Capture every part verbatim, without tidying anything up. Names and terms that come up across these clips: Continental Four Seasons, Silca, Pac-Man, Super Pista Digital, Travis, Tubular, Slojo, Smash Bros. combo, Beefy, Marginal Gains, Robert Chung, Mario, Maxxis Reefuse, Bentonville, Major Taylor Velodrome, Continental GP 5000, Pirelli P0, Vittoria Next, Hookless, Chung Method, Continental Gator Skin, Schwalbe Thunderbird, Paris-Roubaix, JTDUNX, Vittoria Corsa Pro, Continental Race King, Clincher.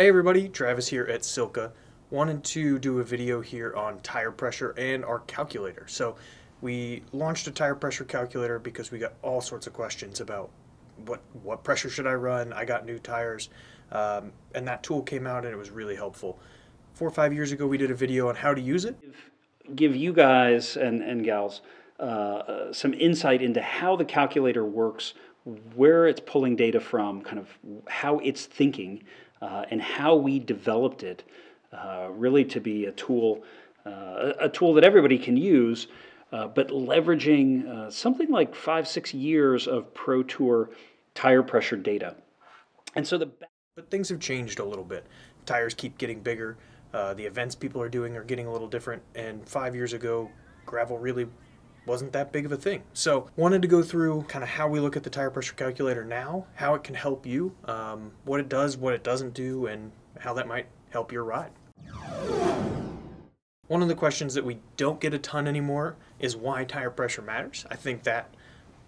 Hey everybody, Travis here at Silca. Wanted to do a video here on tire pressure and our calculator. So we launched a tire pressure calculator because we got all sorts of questions about what what pressure should I run? I got new tires, um, and that tool came out and it was really helpful. Four or five years ago, we did a video on how to use it. Give you guys and and gals uh, some insight into how the calculator works, where it's pulling data from, kind of how it's thinking. Uh, and how we developed it uh, really to be a tool, uh, a tool that everybody can use, uh, but leveraging uh, something like five, six years of Pro Tour tire pressure data. And so the but things have changed a little bit. Tires keep getting bigger. Uh, the events people are doing are getting a little different. And five years ago, gravel really wasn't that big of a thing. So wanted to go through kind of how we look at the tire pressure calculator now, how it can help you, um, what it does, what it doesn't do, and how that might help your ride. One of the questions that we don't get a ton anymore is why tire pressure matters. I think that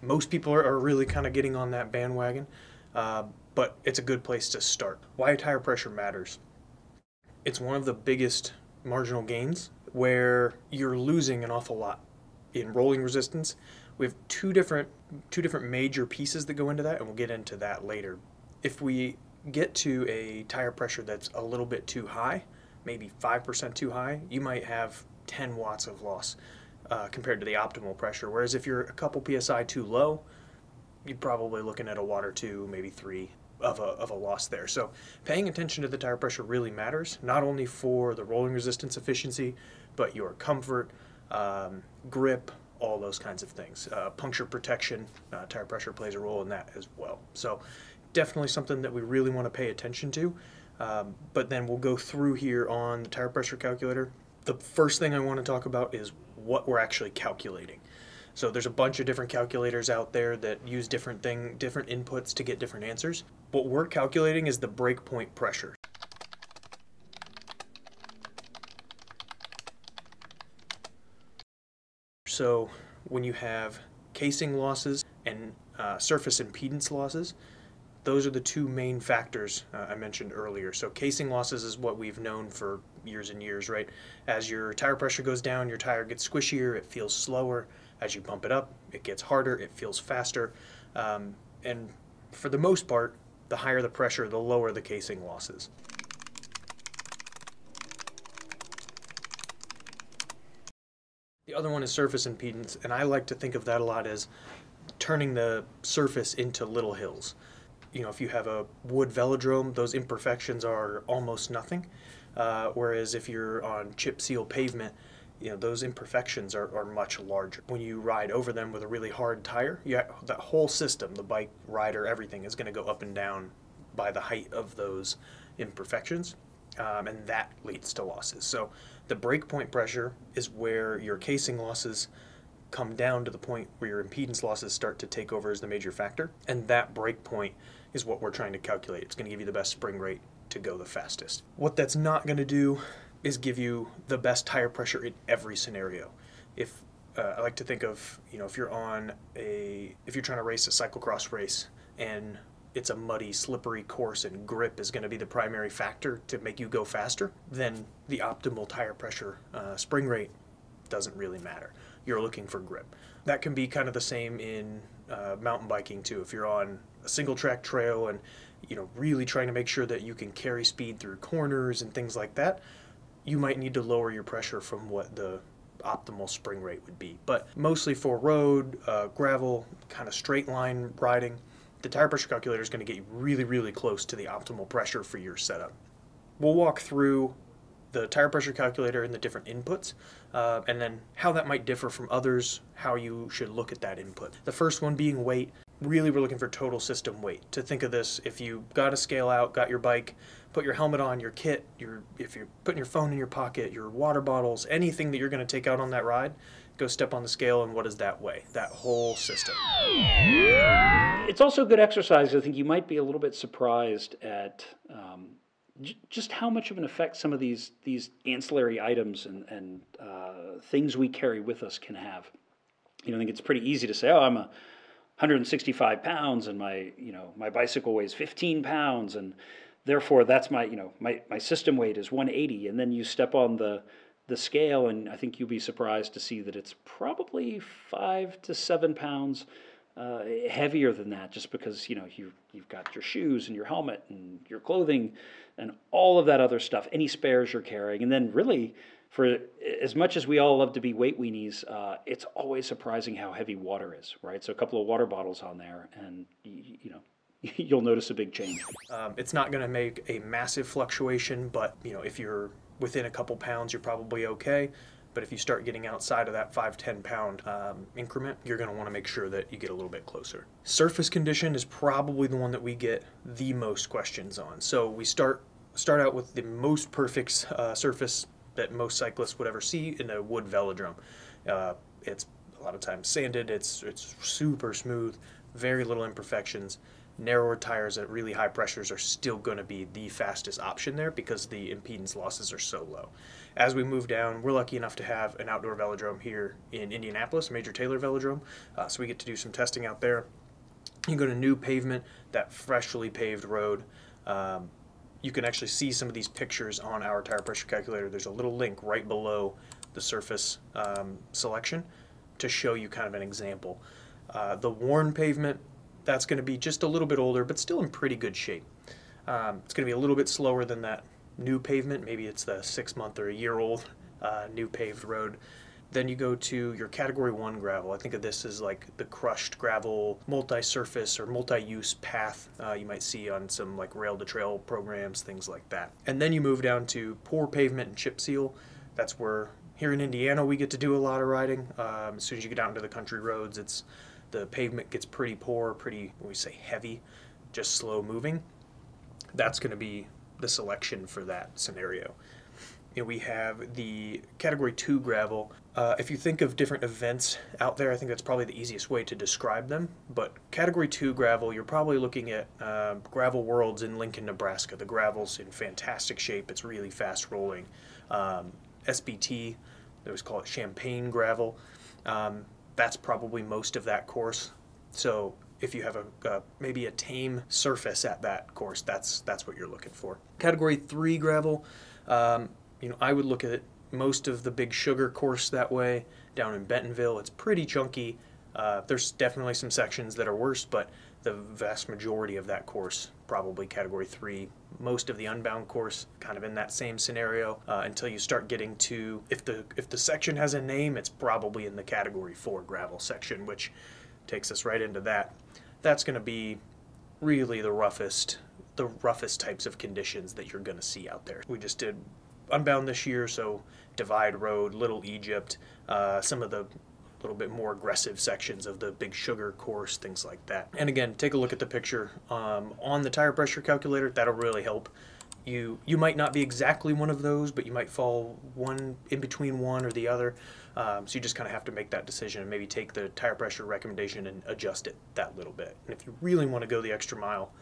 most people are, are really kind of getting on that bandwagon, uh, but it's a good place to start. Why tire pressure matters. It's one of the biggest marginal gains where you're losing an awful lot. In rolling resistance, we have two different two different major pieces that go into that, and we'll get into that later. If we get to a tire pressure that's a little bit too high, maybe five percent too high, you might have ten watts of loss uh, compared to the optimal pressure. Whereas if you're a couple P S I too low, you're probably looking at a watt or two, maybe three of a, of a loss there. So paying attention to the tire pressure really matters, not only for the rolling resistance efficiency, but your comfort, Um, grip, all those kinds of things. Uh, puncture protection, uh, tire pressure plays a role in that as well. So definitely something that we really want to pay attention to. Um, but then we'll go through here on the tire pressure calculator. The first thing I want to talk about is what we're actually calculating. So there's a bunch of different calculators out there that use different thing, different inputs to get different answers. What we're calculating is the breakpoint pressure. So when you have casing losses and uh, surface impedance losses, those are the two main factors uh, I mentioned earlier. So casing losses is what we've known for years and years, right? As your tire pressure goes down, your tire gets squishier, it feels slower. As you pump it up, it gets harder, it feels faster. Um, and for the most part, the higher the pressure, the lower the casing losses. The other one is surface impedance, and I like to think of that a lot as turning the surface into little hills. You know, if you have a wood velodrome, those imperfections are almost nothing, uh, whereas if you're on chip seal pavement, you know, those imperfections are, are much larger. When you ride over them with a really hard tire, you have, that whole system, the bike, rider, everything is going to go up and down by the height of those imperfections. Um, and that leads to losses. So the breakpoint pressure is where your casing losses come down to the point where your impedance losses start to take over as the major factor, and that breakpoint is what we're trying to calculate. It's going to give you the best spring rate to go the fastest. What that's not going to do is give you the best tire pressure in every scenario. If uh, I like to think of, you know, if you're on a if you're trying to race a cyclocross race and it's a muddy, slippery course and grip is going to be the primary factor to make you go faster, then the optimal tire pressure uh, spring rate doesn't really matter. You're looking for grip. That can be kind of the same in uh, mountain biking too. If you're on a single track trail and, you know, really trying to make sure that you can carry speed through corners and things like that, you might need to lower your pressure from what the optimal spring rate would be. But mostly for road, uh, gravel, kind of straight line riding, the tire pressure calculator is going to get you really, really close to the optimal pressure for your setup. We'll walk through the tire pressure calculator and the different inputs, uh, and then how that might differ from others, how you should look at that input. The first one being weight. Really, we're looking for total system weight. To think of this, if you got a scale out, got your bike, put your helmet on, your kit, your, if you're putting your phone in your pocket, your water bottles, anything that you're going to take out on that ride, go step on the scale, and what does that weigh? That whole system. It's also a good exercise. I think you might be a little bit surprised at um, j just how much of an effect some of these these ancillary items and, and uh, things we carry with us can have. You know, I think it's pretty easy to say, oh, I'm a one hundred sixty-five pounds, and my you know my bicycle weighs fifteen pounds, and therefore that's my, you know, my, my system weight is one eighty, and then you step on the the scale and I think you'll be surprised to see that it's probably five to seven pounds uh, heavier than that, just because, you know, you, you've got your shoes and your helmet and your clothing and all of that other stuff, any spares you're carrying. And then really, for as much as we all love to be weight weenies, uh, it's always surprising how heavy water is, right? So a couple of water bottles on there and, you, you know, you'll notice a big change. Um, it's not going to make a massive fluctuation, but, you know, if you're within a couple pounds, you're probably okay. But if you start getting outside of that five, ten pound um, increment, you're going to want to make sure that you get a little bit closer. Surface condition is probably the one that we get the most questions on. So we start, start out with the most perfect uh, surface that most cyclists would ever see in a wood velodrome. Uh, it's a lot of times sanded, it's, it's super smooth, very little imperfections. Narrower tires at really high pressures are still going to be the fastest option there because the impedance losses are so low. As we move down, we're lucky enough to have an outdoor velodrome here in Indianapolis, Major Taylor Velodrome, uh, so we get to do some testing out there. You go to new pavement, that freshly paved road. Um, you can actually see some of these pictures on our tire pressure calculator. There's a little link right below the surface um, selection to show you kind of an example. Uh, the worn pavement, that's going to be just a little bit older, but still in pretty good shape. Um, it's going to be a little bit slower than that new pavement. Maybe it's the six month or a year old uh, new paved road. Then you go to your category one gravel. I think of this as like the crushed gravel, multi-surface or multi-use path uh, you might see on some like rail to trail programs, things like that. And then you move down to poor pavement and chip seal. That's where here in Indiana we get to do a lot of riding. Um, as soon as you get out into the country roads, it's the pavement gets pretty poor, pretty, we say heavy, just slow moving. That's going to be the selection for that scenario. And we have the category two gravel. Uh, if you think of different events out there, I think that's probably the easiest way to describe them. But category two gravel, you're probably looking at uh, Gravel Worlds in Lincoln, Nebraska. The gravel's in fantastic shape. It's really fast rolling. Um, S B T, they always call it champagne gravel. Um, That's probably most of that course. So if you have a uh, maybe a tame surface at that course, that's that's what you're looking for. Category three gravel, um, you know, I would look at most of the Big Sugar course that way down in Bentonville. It's pretty chunky. Uh, there's definitely some sections that are worse, but the vast majority of that course probably category three. Most of the unbound course kind of in that same scenario uh, until you start getting to, if the if the section has a name, it's probably in the category four gravel section, which takes us right into that. That's going to be really the roughest the roughest types of conditions that you're going to see out there. We just did unbound this year, so Divide Road, Little Egypt, uh, some of the little bit more aggressive sections of the Big Sugar course, things like that. And again, take a look at the picture um, on the tire pressure calculator. That'll really help you. You might not be exactly one of those, but you might fall one in between one or the other. Um, so you just kind of have to make that decision and maybe take the tire pressure recommendation and adjust it that little bit. And if you really want to go the extra mile,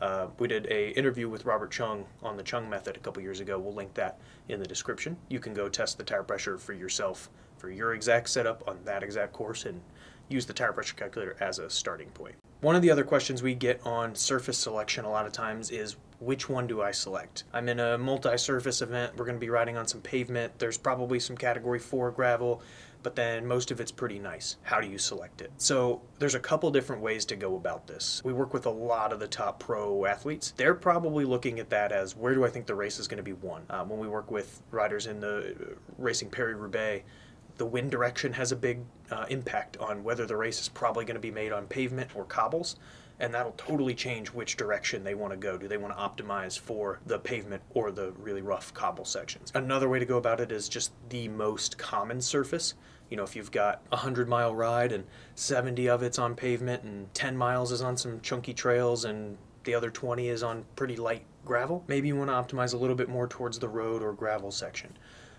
uh, we did a interview with Robert Chung on the Chung Method a couple years ago. We'll link that in the description. You can go test the tire pressure for yourself for your exact setup on that exact course and use the tire pressure calculator as a starting point. One of the other questions we get on surface selection a lot of times is, which one do I select? I'm in a multi-surface event, we're gonna be riding on some pavement, there's probably some category four gravel, but then most of it's pretty nice. How do you select it? So there's a couple different ways to go about this. We work with a lot of the top pro athletes. They're probably looking at that as, where do I think the race is gonna be won? Um, when we work with riders in the uh, racing Paris-Roubaix, the wind direction has a big uh, impact on whether the race is probably going to be made on pavement or cobbles, and that'll totally change which direction they want to go. Do they want to optimize for the pavement or the really rough cobble sections? Another way to go about it is just the most common surface. You know, if you've got a hundred mile ride and seventy of it's on pavement and ten miles is on some chunky trails and the other twenty is on pretty light gravel, maybe you want to optimize a little bit more towards the road or gravel section.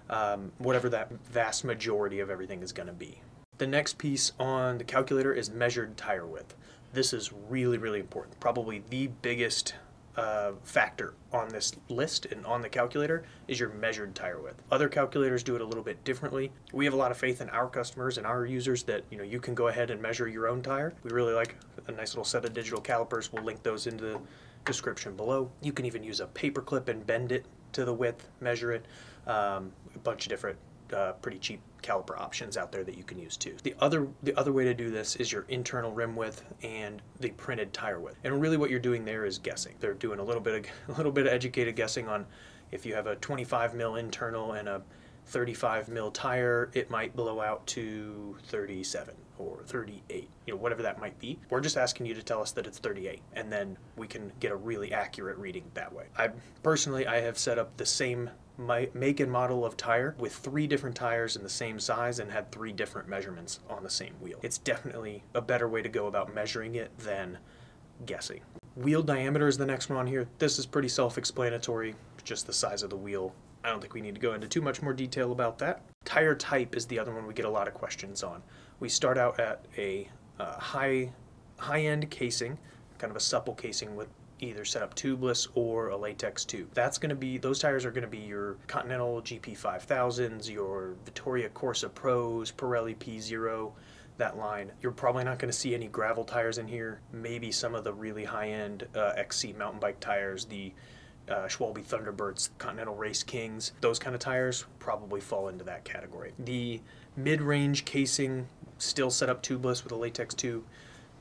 Um, whatever that vast majority of everything is going to be. The next piece on the calculator is measured tire width. This is really, really important. Probably the biggest uh, factor on this list and on the calculator is your measured tire width. Other calculators do it a little bit differently. We have a lot of faith in our customers and our users that, you know, you can go ahead and measure your own tire. We really like a nice little set of digital calipers. We'll link those into the description below. You can even use a paper clip and bend it to the width, measure it, um, a bunch of different uh, pretty cheap caliper options out there that you can use too. The other, the other way to do this is your internal rim width and the printed tire width. And really what you're doing there is guessing. They're doing a little bit of, a little bit of educated guessing on if you have a twenty-five mil internal and a thirty-five mil tire, it might blow out to thirty-seven or thirty-eight, you know, whatever that might be. We're just asking you to tell us that it's thirty-eight, and then we can get a really accurate reading that way. I personally, I have set up the same my make and model of tire with three different tires in the same size and had three different measurements on the same wheel. It's definitely a better way to go about measuring it than guessing. Wheel diameter is the next one on here. This is pretty self-explanatory, just the size of the wheel. I don't think we need to go into too much more detail about that. Tire type is the other one we get a lot of questions on. We start out at a uh, high, high-end casing, kind of a supple casing with either set up tubeless or a latex tube. That's going to be, those tires are going to be your Continental G P five thousands, your Vittoria Corsa Pros, Pirelli P zero, that line. You're probably not going to see any gravel tires in here. Maybe some of the really high-end uh, X C mountain bike tires, the Uh, Schwalbe Thunderbirds, Continental Race Kings, those kind of tires probably fall into that category. The mid-range casing, still set up tubeless with a latex tube,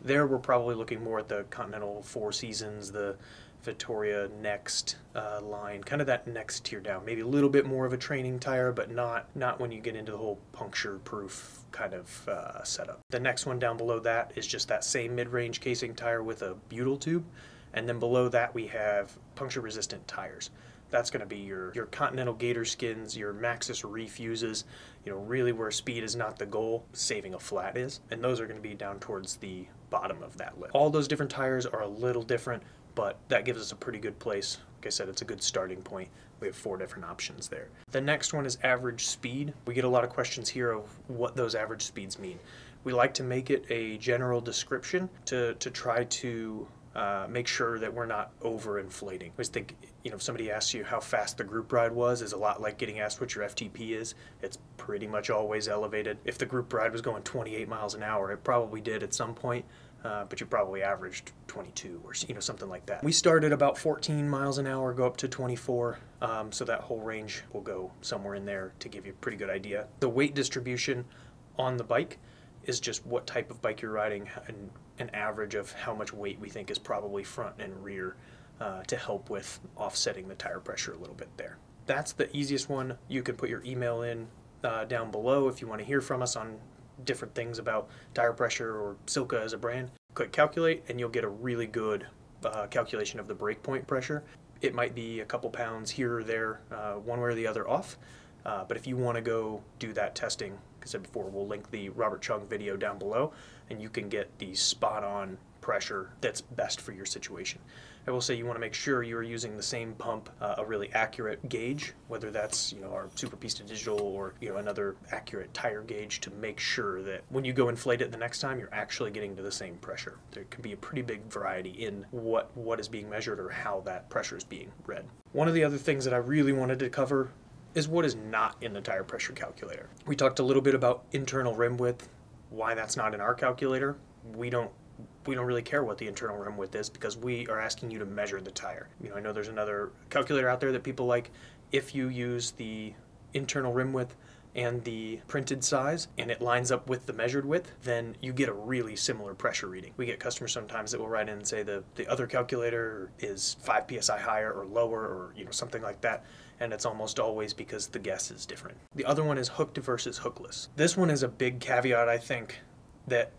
there we're probably looking more at the Continental Four Seasons, the Vittoria Next uh, line, kind of that next tier down. Maybe a little bit more of a training tire, but not, not when you get into the whole puncture-proof kind of uh, setup. The next one down below that is just that same mid-range casing tire with a butyl tube. And then below that we have puncture-resistant tires. That's going to be your, your Continental Gator Skins, your Maxxis Reefuses, you know, really where speed is not the goal, saving a flat is. And those are going to be down towards the bottom of that list. All those different tires are a little different, but that gives us a pretty good place. Like I said, it's a good starting point. We have four different options there. The next one is average speed. We get a lot of questions here of what those average speeds mean. We like to make it a general description to, to try to Uh, make sure that we're not over-inflating. I always think, you know, if somebody asks you how fast the group ride was, is a lot like getting asked what your F T P is. It's pretty much always elevated. If the group ride was going twenty-eight miles an hour, it probably did at some point, uh, but you probably averaged twenty-two or, you know, something like that. We start at about fourteen miles an hour, go up to twenty-four, um, so that whole range will go somewhere in there to give you a pretty good idea. The weight distribution on the bike is just what type of bike you're riding and an average of how much weight we think is probably front and rear uh, to help with offsetting the tire pressure a little bit there. That's the easiest one. You can put your email in uh, down below if you want to hear from us on different things about tire pressure or Silca as a brand. Click calculate and you'll get a really good uh, calculation of the breakpoint pressure. It might be a couple pounds here or there, uh, one way or the other off. Uh, but if you want to go do that testing, like I said before, we'll link the Robert Chung video down below, and you can get the spot-on pressure that's best for your situation. I will say you want to make sure you're using the same pump, uh, a really accurate gauge, whether that's, you know, our Super Pista Digital or, you know, another accurate tire gauge to make sure that when you go inflate it the next time, you're actually getting to the same pressure. There can be a pretty big variety in what, what is being measured or how that pressure is being read. One of the other things that I really wanted to cover is what is not in the tire pressure calculator. We talked a little bit about internal rim width, why that's not in our calculator. We don't we don't really care what the internal rim width is because we are asking you to measure the tire. You know, I know there's another calculator out there that people like. If you use the internal rim width and the printed size and it lines up with the measured width, then you get a really similar pressure reading. We get customers sometimes that will write in and say the, the other calculator is five P S I higher or lower or, you know, something like that, and it's almost always because the guess is different. The other one is hooked versus hookless. This one is a big caveat, I think, that,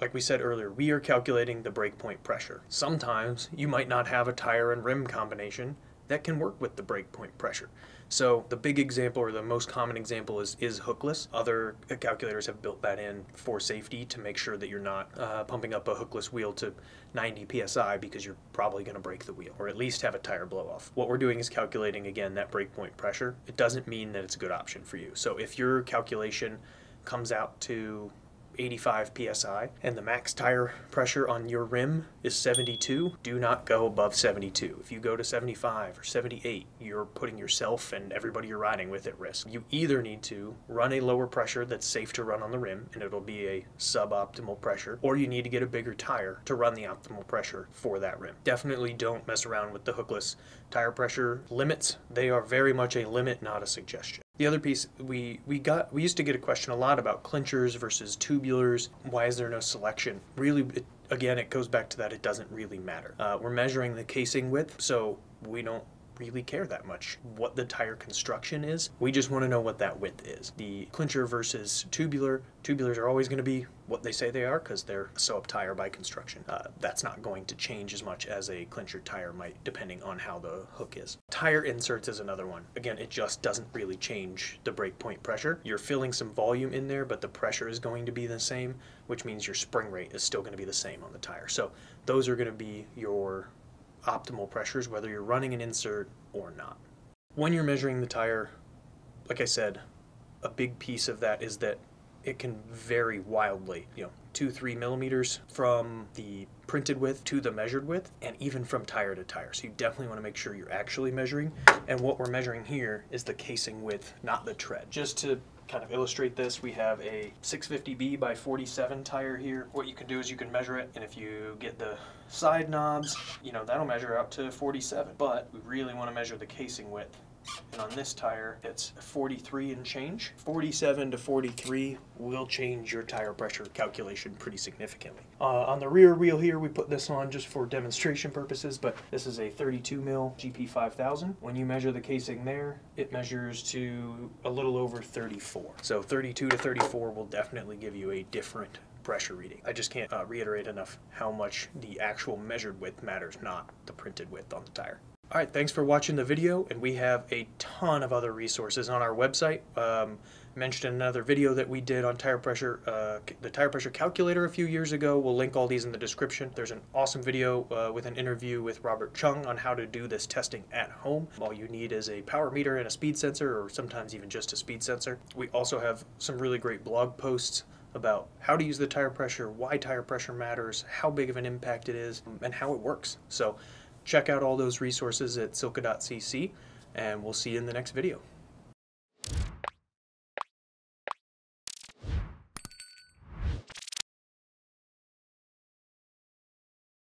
like we said earlier, we are calculating the breakpoint pressure. Sometimes you might not have a tire and rim combination that can work with the breakpoint pressure. So the big example, or the most common example, is, is hookless. Other calculators have built that in for safety to make sure that you're not uh, pumping up a hookless wheel to ninety P S I because you're probably going to break the wheel or at least have a tire blow off. What we're doing is calculating, again, that breakpoint pressure. It doesn't mean that it's a good option for you. So if your calculation comes out to eighty-five P S I, and the max tire pressure on your rim is seventy-two, do not go above seventy-two. If you go to seventy-five or seventy-eight, you're putting yourself and everybody you're riding with at risk. You either need to run a lower pressure that's safe to run on the rim, and it'll be a suboptimal pressure, or you need to get a bigger tire to run the optimal pressure for that rim. Definitely don't mess around with the hookless tire pressure limits. They are very much a limit, not a suggestion. The other piece, we, we got, we used to get a question a lot about clinchers versus tubulars. Why is there no selection? Really, it, again, it goes back to that it doesn't really matter. Uh, we're measuring the casing width, so we don't really care that much what the tire construction is. We just want to know what that width is. The clincher versus tubular, tubulars are always going to be what they say they are because they're a sew-up tire by construction. Uh, that's not going to change as much as a clincher tire might, depending on how the hook is. Tire inserts is another one. Again, it just doesn't really change the brake point pressure. You're filling some volume in there, but the pressure is going to be the same, which means your spring rate is still going to be the same on the tire. So those are going to be your optimal pressures, whether you're running an insert or not. When you're measuring the tire, like I said, a big piece of that is that it can vary wildly, you know, two, three millimeters from the printed width to the measured width, and even from tire to tire. So you definitely want to make sure you're actually measuring. And what we're measuring here is the casing width, not the tread. Just to kind of illustrate this, we have a six fifty B by forty-seven tire here. What you can do is you can measure it, and if you get the side knobs, you know, that'll measure out to forty-seven. But we really want to measure the casing width. And on this tire, it's forty-three and change. forty-seven to forty-three will change your tire pressure calculation pretty significantly. Uh, on the rear wheel here, we put this on just for demonstration purposes, but this is a thirty-two mil G P five thousand. When you measure the casing there, it measures to a little over thirty-four. So thirty-two to thirty-four will definitely give you a different pressure reading. I just can't uh, reiterate enough how much the actual measured width matters, not the printed width on the tire. All right, thanks for watching the video, and we have a ton of other resources on our website. Um, mentioned another video that we did on tire pressure, uh, the tire pressure calculator a few years ago. We'll link all these in the description. There's an awesome video uh, with an interview with Robert Chung on how to do this testing at home. All you need is a power meter and a speed sensor, or sometimes even just a speed sensor. We also have some really great blog posts about how to use the tire pressure, why tire pressure matters, how big of an impact it is, and how it works. So check out all those resources at silca dot c c, and we'll see you in the next video.